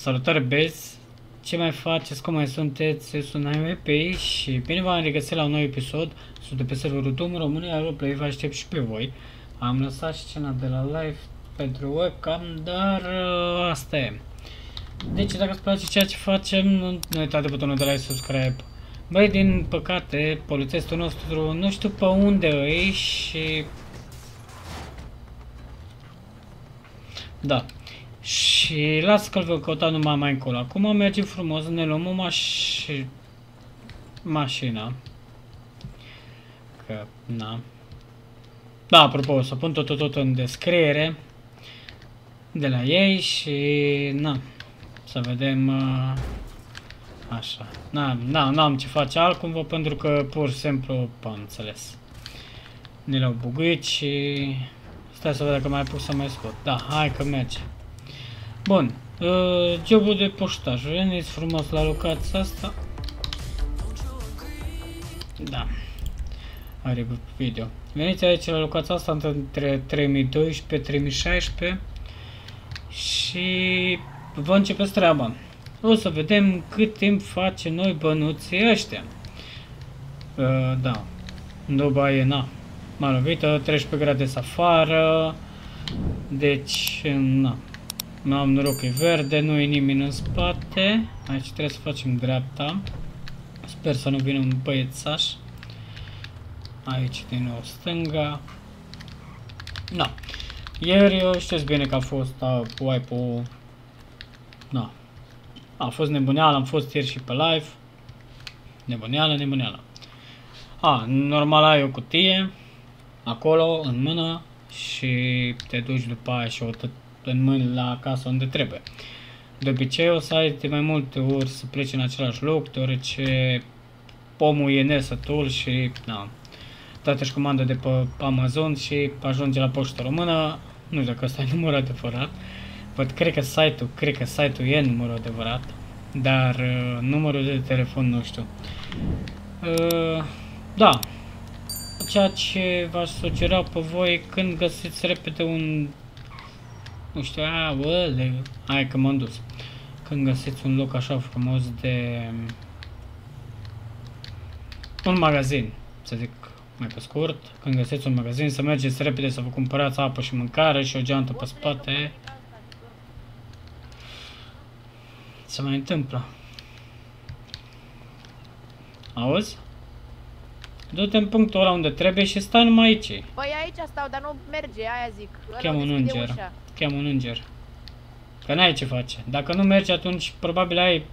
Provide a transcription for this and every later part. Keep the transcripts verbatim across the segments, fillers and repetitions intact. Salutare, băieți! Ce mai faceți? Cum mai sunteți? Eu sunt H M P și bine v-am regăsit la un nou episod. Sunt de pe serverul Doom România Roleplay, vă aștept și pe voi. Am lăsat scena de la live pentru webcam, dar uh, asta e. Deci, dacă îți place ceea ce facem, nu uitați de butonul de like, subscribe. Băi, din păcate, polițistul nostru nu știu pe unde e și... Da. Și las că-l vă căuta numai mai încolo. Acum mergem frumos, ne luăm o maș... mașină. Că, na. Da, apropo, o să pun tot, tot, tot în descriere de la ei și, na, să vedem uh, așa. Na, na, n-am ce face altcumva pentru că pur și simplu am înțeles. Ne l-au buguit și stai să văd dacă mai apuc să mai scot. Da, hai că merge. Bun, uh, jobul de poștaj, veniți frumos la locația asta. Da, are video. Veniți aici la locația asta între trei mii doisprezece trei mii șaisprezece și vă începeți treaba. O să vedem cât timp face noi bănuții ăștia. Uh, da, nu baie, na, m-a lovit, treisprezece grade afară, deci, na. N-am noroc, e verde, nu e nimeni în spate. Aici trebuie să facem dreapta. Sper să nu vină un băiețaș. Aici din nou stânga. Na. Ieri eu știți bine că a fost a, wipe-ul. Na. A fost nebuneală, am fost ieri și pe live. Nebuneală, nebuneală. A, normal ai o cutie acolo, în mână. Și te duci după aia și o tătă în mâini la casă unde trebuie. De obicei o să ai de mai multe ori să pleci în același loc, deoarece omul e nesătul și na, date-și comandă de pe Amazon și ajunge la poștă română. Nu știu dacă ăsta e numărul adevărat. Văd, cred că site-ul, cred că site-ul e numărul adevărat, dar uh, numărul de telefon nu știu. Uh, da. Ceea ce v-aș sugera pe voi când găsiți repede un nu știu, a, bă, hai că m-am dus. Când găsiți un loc așa frumos de... un magazin, să zic mai pe scurt. Când găsiți un magazin, să mergeți repede să vă cumpărați apă și mâncare și o geantă pe spate. Se mai întâmplă. Auzi? Du-te în punctul ăla unde trebuie și stai numai aici. Păi aici stau, dar nu merge, aia zic. Cheamă un înger. Cheamă un înger. Că n-ai ce face. Dacă nu merge, atunci probabil ai...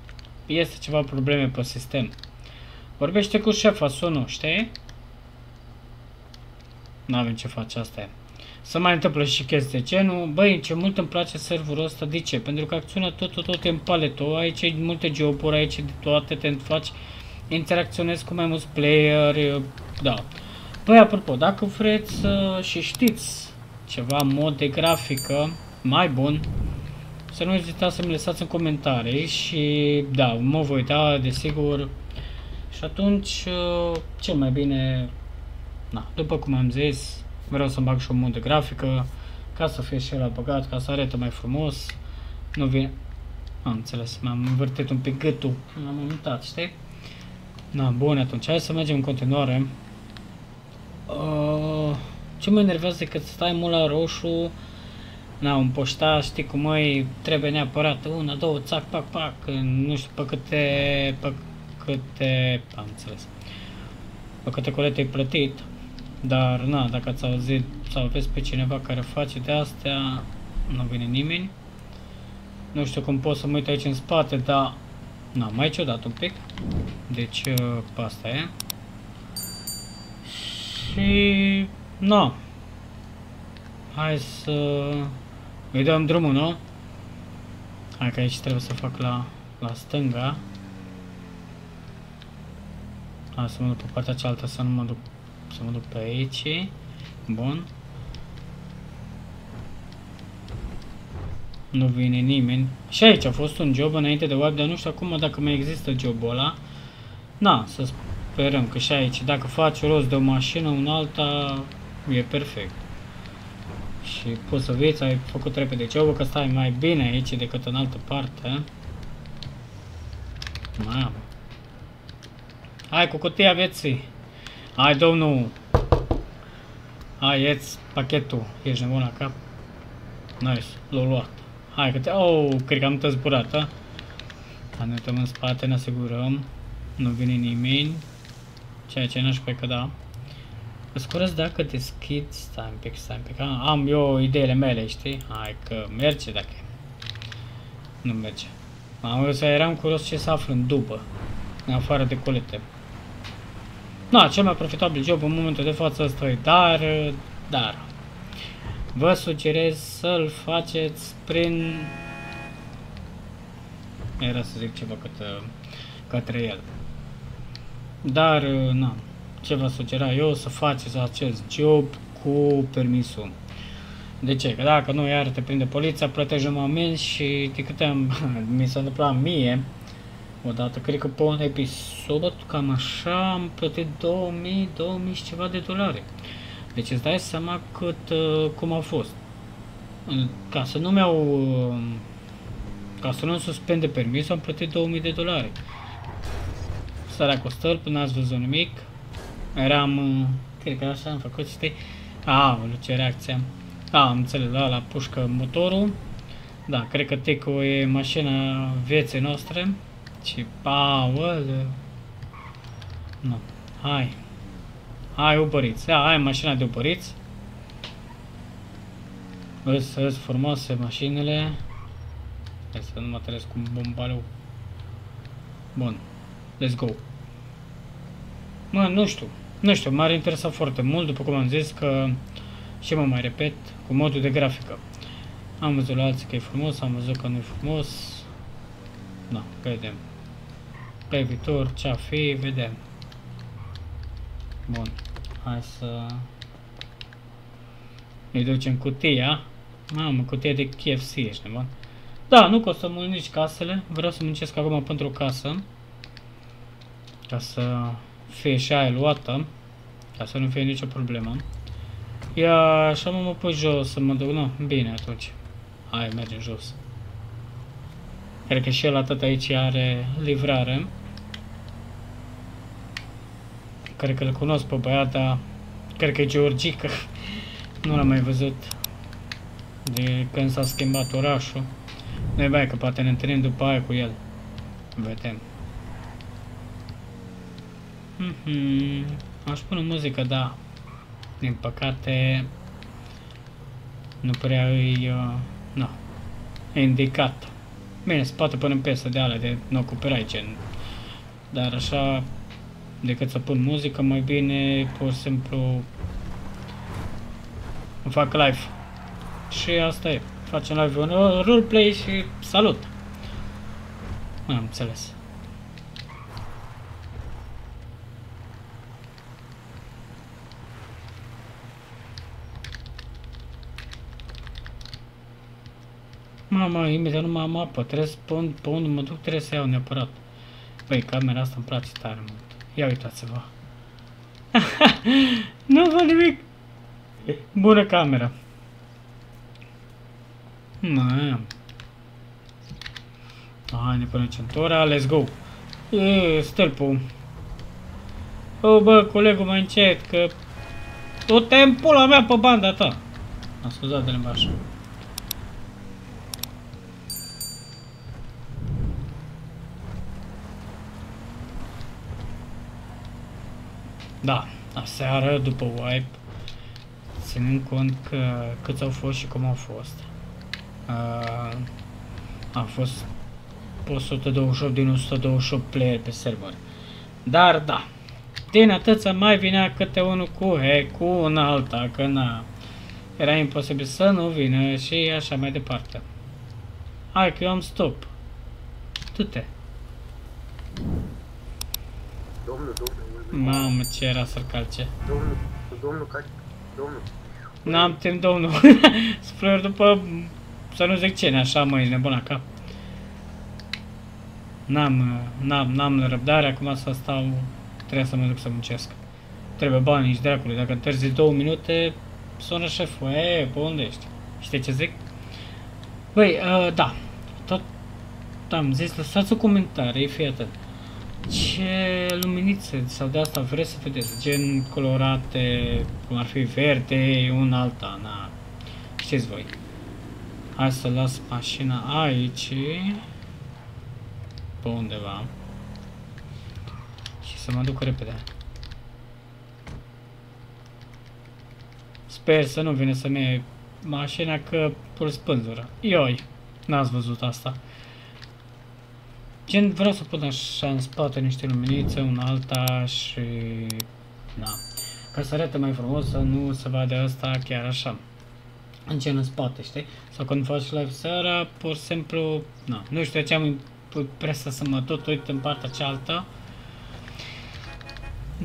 este ceva probleme pe sistem. Vorbește cu șefa, sună, știi? N-avem ce face, asta e. Să mai întâmplă și chestii de genul. Băi, ce mult îmi place serverul ăsta, de ce? Pentru că acțiunea tot, tot, tot e în paleto. Aici e multe joburi, aici de toate, te faci... interacționezi cu mai mulți playeri, da. Păi, apropo, dacă vreți uh, și știți ceva mod de grafică mai bun, să nu ezitați să-mi lăsați în comentarii și, da, mă voi uita, desigur. Și atunci, uh, cel mai bine, na, după cum am zis, vreau să-mi bag și un mod de grafică, ca să fie și el băgat, ca să arate mai frumos. Nu vine... Am înțeles, m-am învârtit un pic gâtul, m-am uitat, știi? Na, bun, atunci hai să mergem în continuare. Uh, ce mă enervează decât stai mult la roșu, na, un poștaș, știi cum e, trebuie neapărat una, două, țac, pac, pac, nu știu pe câte, pe câte, am înțeles, pe câte colete ai plătit, dar na, dacă ați auzit sau vezi pe cineva care face de astea, nu vine nimeni. Nu știu cum pot să mă uit aici în spate, dar... Na, mai ciudat un pic. Deci, uh, asta e. Și... na. Hai să... îi dăm drumul, nu? Hai că aici trebuie să fac la, la stânga. Hai să mă duc pe partea cealaltă, să nu mă duc... să mă duc pe aici. Bun. Nu vine nimeni. Și aici a fost un job înainte de wipe, dar nu știu acum dacă mai există jobul ăla. Na, să sperăm că și aici, dacă faci rost de o mașină, un alta, e perfect. Și cu săvița ai făcut repede ceva, că stai mai bine aici decât în altă parte. Mamă. Hai cu cutia vieții. Hai, domnul. Hai, ieți pachetul. Ești nebun la cap. Nice, l-o luat. Hai că te... Oh, cred că am tot zburat, a? Dar ne uităm în spate, ne asigurăm. Nu vine nimeni. Ceea ce n-aș pe că da. Îți curăț dacă deschid, stai un pic, stai un pic, am eu ideile mele, știi? Hai că merge dacă nu merge. Am să eram curios ce se află în după, în afară de colete. Na, cel mai profitabil job în momentul de față ăsta e, dar, dar, vă sugerez să-l faceți prin, era să zic ceva către, către el, dar, na. Ce vă sugera eu să faceți acest job cu permisul. De ce? Că dacă nu, iar te prinde poliția, plătești un moment și de câte am, mi s-a întâmplat mie odată, cred că pe un episod, cam așa, am plătit două mii, două mii și ceva de dolari. Deci îți dai seama cât, cum a fost. Ca să nu mi-au, ca să nu suspende permisul, am plătit două mii de dolari. Starea cu stâlp, n-ați văzut nimic. Eram, cred că așa am făcut, știi? A, ce reacție. A, am înțeles, da, la pușcă motorul. Da, cred că ticul e mașina vieții noastre. Și, paul. Nu, hai. Hai, ubăriți. Da, hai mașina de ubăriți. Îs, îs frumoase mașinile. Hai să nu mă trezesc cu un bombaleu. Bun, let's go. Mă, nu știu, nu știu, m-ar interesa foarte mult, după cum am zis, că și mă mai repet, cu modul de grafică. Am văzut la alții că e frumos, am văzut că nu e frumos. Da, vedem. Pe viitor, ce-a fi, vedem. Bun, hai să... Îi ducem cutia. Mamă, cutia de K F C, ești nebun. Da, nu costă mult nici casele, vreau să muncesc acum pentru o casă. Ca să... fie și aia luată, ca să nu fie nicio problemă. Ia, așa mă, mă pui jos să mă duc, nu? Bine, atunci. Hai, mergem jos. Cred că și el atât aici are livrare. Cred că îl cunosc pe băiata, cred că e Georgica. Nu l-am mai văzut de când s-a schimbat orașul. Nu-i bai, că poate ne întâlnim după aia cu el. Vedem. Mm-hmm. Aș pune muzică, da. Din păcate, nu prea îi, uh, no, e indicat. Bine, se poate pune în piesă de alea de no copyright gen. Dar așa, decât să pun muzică, mai bine, pur și simplu, îmi fac live. Și asta e. Facem live un roleplay și salut. Am înțeles. Mama, imediat nu mai am apă, trebuie să pun, pe unde mă duc trebuie să iau neapărat. Băi, camera asta îmi place tare mult. Ia uitați-vă. Nu văd nimic. Bună camera. Na. Hai, ne punem centura, let's go. E, stâlpul. O, bă, colegul mai încet, că... O tem pula mea pe banda ta. Am scuzat de limba așa. Da, aseară, după wipe, ținând cont că câți au fost și cum au fost. Uh, am fost o sută douăzeci și opt din o sută douăzeci și opt player pe server. Dar da, din atâția mai vinea câte unul cu he, cu un alta, că na, era imposibil să nu vină și așa mai departe. Hai că eu am stop. Du-te. Domnul, domnul. Mamă, ce era să-l calce. Domnul, domnul, calce, domnul. N-am timp, domnul. Sflări după, să nu zic cine, așa mă, e nebun la cap. N-am, n-am, n-am răbdare, acum să stau, trebuie să mă duc să muncesc. Trebuie bani, nici dracului, dacă întârzi două minute, Sună șeful, e, pe unde ești? Știi ce zic? Băi, uh, da, tot am zis, lăsați-o comentarii, fii atât. Ce luminițe sau de asta vreți să vedeți, gen colorate, cum ar fi verde, un alta, na, știți voi. Hai să las mașina aici, pe undeva, și să mă duc repede. Sper să nu vine să ne mașina că pur spânzură. Ioi, n-ați văzut asta. Gen, vreau să pun așa în spate niște luminițe, un alta și... na. Ca să arate mai frumos, să nu se vadă asta chiar așa. În gen în spate, știi? Sau când faci live seara, pur și simplu, na. Nu știu de ce am impresia să mă tot uit în partea cealaltă.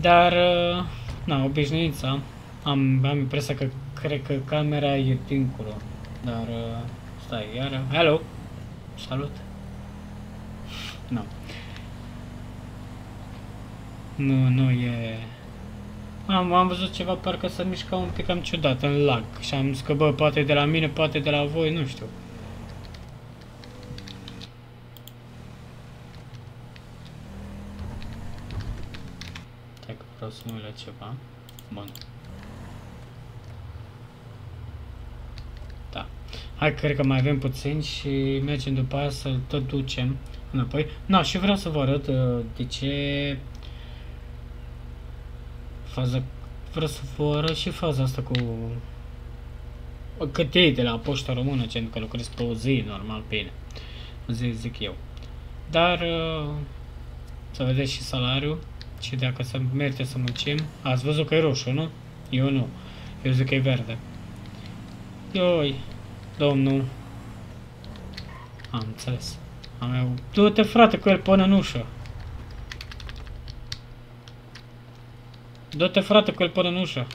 Dar, na, obișnuința. Am, am impresia că cred că camera e dincolo. Dar, stai, iară. Hello! Salut! Nu. Nu, nu e... Am, am văzut ceva, parcă se mișca un pic cam ciudat, în lag. Și am zis că, bă, poate de la mine, poate de la voi, nu știu. Stai că vreau să nu uit la ceva. Bun. Da. Hai, cred că mai avem puțin și mergem după aia să tot ducem înapoi. Na, și vreau să vă arăt uh, de ce faza, vreau să vă arăt și faza asta cu cât iei de la Poșta Română, gen că lucrez pe o zi, normal, bine. O zi, zic eu. Dar uh, să vedeți și salariul și dacă se merge să muncim. Ați văzut că e roșu, nu? Eu nu. Eu zic că e verde. Ioi, domnul. Am înțeles. Am eu... Du-te, frate, cu el până în ușă. Du-te, frate, cu el până în ușă.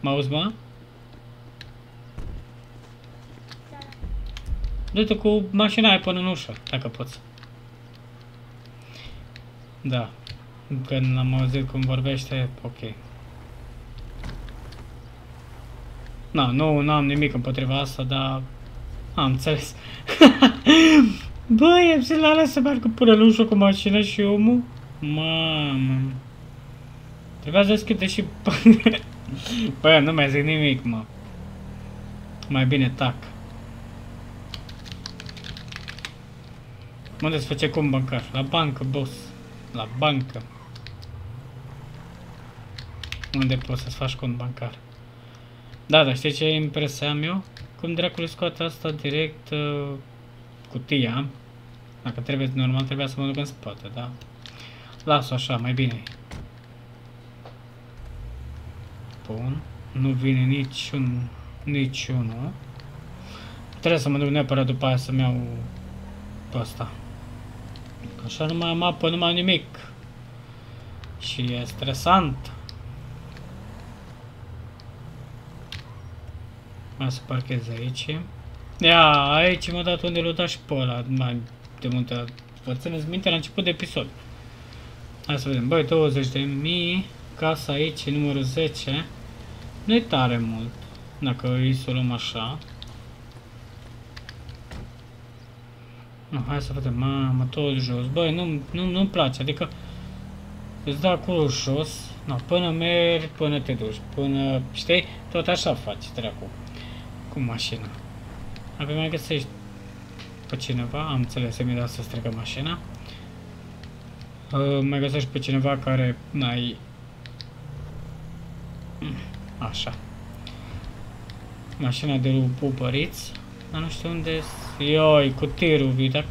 Mă auzi, mă? Da. Du-te cu mașina aia până în ușă, dacă poți. Da. Când l-am auzit cum vorbește, ok. Na, nu, nu am nimic împotriva asta, dar... am înțeles. Băi, am zis, alea să meargă până lușul cu mașina și omul? Mamă. Trebuia să deschide și... Băi, nu mai zic nimic, mă. Mai bine tac. Unde se face cum bancar? La bancă, boss. La bancă. Unde poți să-ți faci cont bancar? Da, dar știi ce impresia am eu? Cum dracului scoate asta direct uh, cutia. Dacă trebuie, normal trebuia să mă duc în spate, da? Las-o așa, mai bine. Bun. Nu vine niciun, niciunul. Trebuie să mă duc neapărat după aia să-mi iau pe asta. Așa nu mai am apă, nu mai am nimic. Și e stresant. Mai să parchez aici. Ia, aici m-a dat unde l-a dat și pe ăla. Mai de multe. Vă țineți minte la început de episod. Hai să vedem. Băi, douăzeci de mii. Casa aici, numărul zece. Nu e tare mult. Dacă îi să o luăm așa. Nu, hai să vedem. Mamă, tot jos. Băi, nu, nu, nu-mi place. Adică îți dă acolo jos. No, până mergi, până te duci. Până, știi? Tot așa faci treacu. Cu mașina. Apoi mai găsești pe cineva, am înțeles, mi-a dat să strică mașina. Uh, mai găsești pe cineva care n-ai... Așa. Mașina de lui Pupăriț. Dar nu știu unde... Ioi, cu tirul, vida.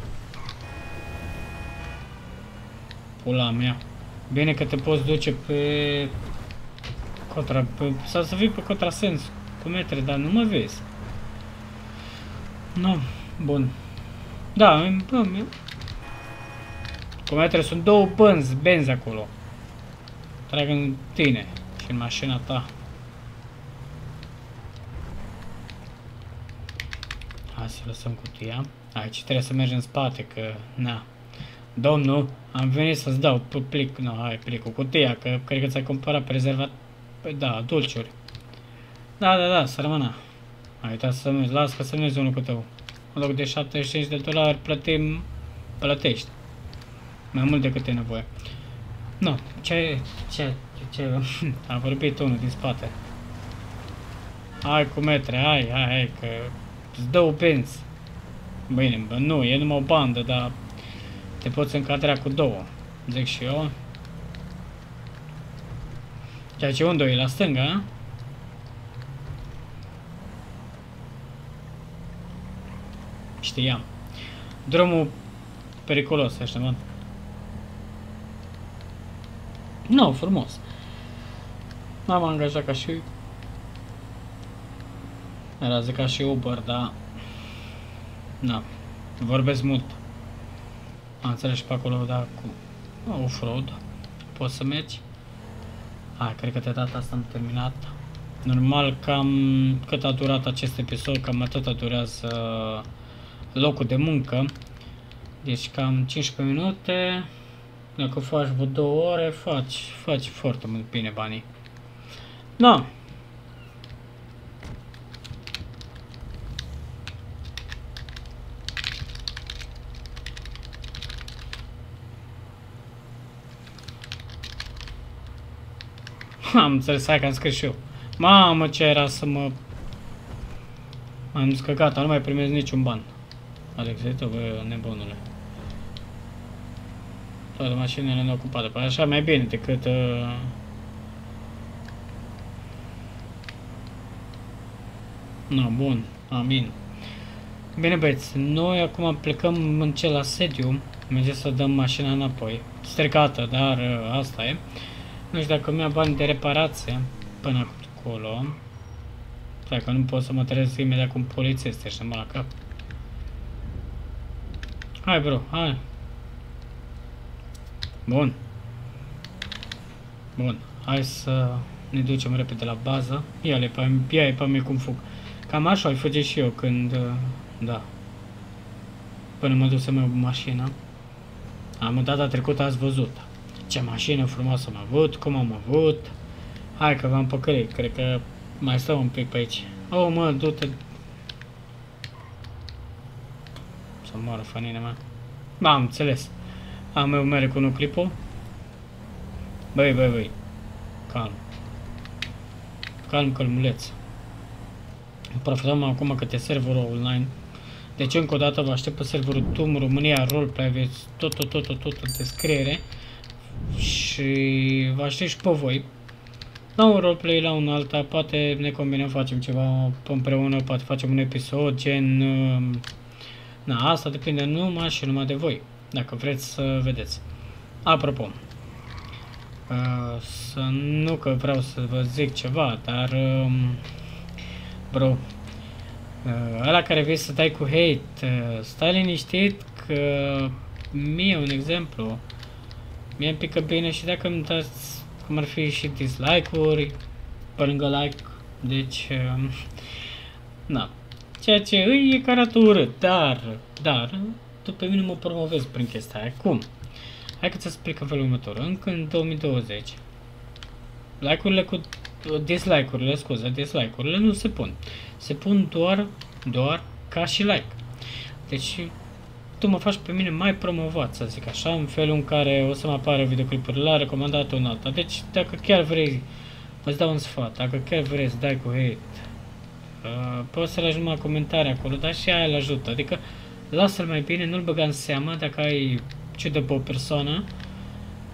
Pula mea. Bine că te poți duce pe... Contra... Pe... Sau să vii pe contrasens cu metre, dar nu mă vezi. Nu, bun. Da, bă, cum mai trebuie, sunt două benzi, benzi acolo. Trag în tine și în mașina ta. Hai să lăsăm cutia. Aici trebuie să mergi în spate, că, na. Domnul, am venit să-ți dau plic, nu, hai, plicul, cutia, că cred că ți-ai cumpărat prezervat Păi da, dulciuri. Da, da, da, sărmâna. Ai uitat să semnezi, las că semnezi unul cu tău. În loc de șaptezeci și cinci de dolari plătim, plătești. Mai mult decât e nevoie. Nu, ce, ce, ce, a vorbit unul din spate. Hai cu metre, hai, hai, hai, că îți dă o benz. Bine, bă, nu, e numai o bandă, dar te poți încadra cu două, zic și eu. Ceea ce unde e, la stânga? Știam. Drumul periculos, așa mă. Nu, frumos. M-am angajat ca și... Era zic ca și Uber, dar... Na, vorbesc mult. Am înțeles și pe acolo, dar cu off-road poți să mergi. Hai, cred că de data asta am terminat. Normal, cam cât a durat acest episod, cam atât durează locul de muncă. Deci cam cincisprezece minute. Dacă faci vreo două ore, faci, faci foarte mult bine banii. Da. Am înțeles, hai că am scris și eu. Mamă, ce era să mă... Am zis că gata, nu mai primesc niciun ban. Alexeto, bă, nebunule. Toate mașinile neocupate, păi așa mai bine decât... Uh... No, bun, amin. Bine, băieți, noi acum plecăm în cel asediu. Mergem să dăm mașina înapoi. Stricată, dar uh, asta e. Nu știu dacă mi-a bani de reparație până acolo. Dacă nu pot să mă trezesc imediat cu un polițist, așa mă la cap. Hai, bro, hai. Bun. Bun, hai să ne ducem repede la bază. Ia-i pe, ia pe mine cum fug. Cam așa ai fuge și eu când... Da. Până mă duc să-mi iau mașina. Am data trecută, ați văzut. Ce mașină frumoasă am avut, cum am avut. Hai că v-am păcălit, cred că mai stau un pic pe aici. Oh, mă, du-te. Să moară fanina mea. Ba, am înțeles. Am eu mere cu un clipul. Băi, băi, băi. Calm. Calm, călmuleț. Profităm acum că te serverul online. Deci încă o dată vă aștept pe serverul T U M România Roleplay. Aveți tot, tot, tot, tot, tot în descriere. Și vă aștept și pe voi la un roleplay, la un alta, poate ne combinăm, facem ceva împreună, poate facem un episod gen... Na, asta depinde numai și numai de voi, dacă vreți să vedeți. Apropo, să nu că vreau să vă zic ceva, dar bro, ăla care vrei să dai cu hate, stai liniștit că mie un exemplu mie îmi pică bine și dacă îmi dați, cum ar fi și dislike-uri, pe lângă like, deci, um, na, ceea ce îi e care arată urât, dar, dar, tu pe mine mă promovezi prin chestia aia. Cum? Hai că ți-o explic în felul următor, încă în două mii douăzeci, like-urile cu, dislike-urile, scuze, dislike-urile nu se pun, se pun doar, doar ca și like, deci, tu mă faci pe mine mai promovat, să zic așa, în felul în care o să mă apară videoclipuri la recomandat un alta. Deci, dacă chiar vrei, îți dau un sfat, dacă chiar vrei să dai cu hate, uh, poți să-l ajungi numai comentarii acolo, dar și aia îl ajută. Adică, lasă-l mai bine, nu-l băga în seama dacă ai ciudă pe o persoană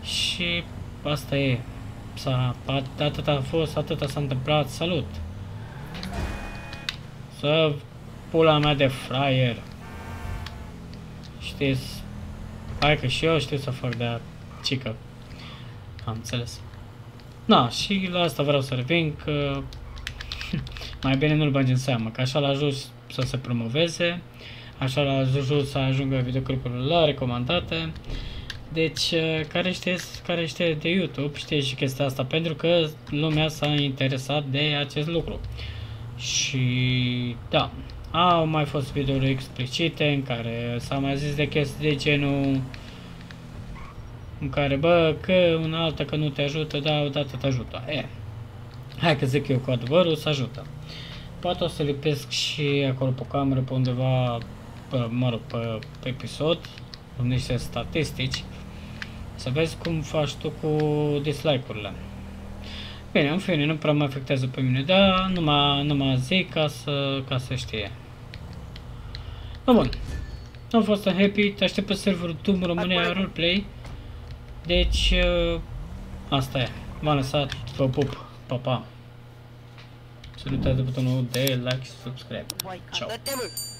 și asta e. S-a, atâta a fost, atâta s-a întâmplat, salut! Să pula mea de fraier! Știți, hai că și eu știu să fac de-a cică. Am înțeles. Da, și la asta vreau să revin, că mai bine nu-l bagi în seamă, că așa l-a ajuns să se promoveze, așa l-a ajuns să ajungă videoclipurile la recomandate. Deci, care știe, care știe de YouTube, știe și chestia asta, pentru că lumea s-a interesat de acest lucru. Și da. Au mai fost videouri explicite în care s-a mai zis de chestii de genul în care, bă, că una alta că nu te ajută, dar odată te ajută. E, hai că zic eu cu adevărul, să ajută. Poate o să lipesc și acolo pe cameră, pe undeva, pe, mă rog, pe, pe episod, cu niște statistici, să vezi cum faci tu cu dislike-urile. Bine, în fine, nu prea mă afectează pe mine, dar numai, numai zic ca să, ca să știe. No, bun, am fost happy, te aștept pe serverul Doom România Roleplay. Deci, asta e, m-am lăsat, vă pup, pa, pa. Să nu uitați de butonul de like și subscribe. Ciao.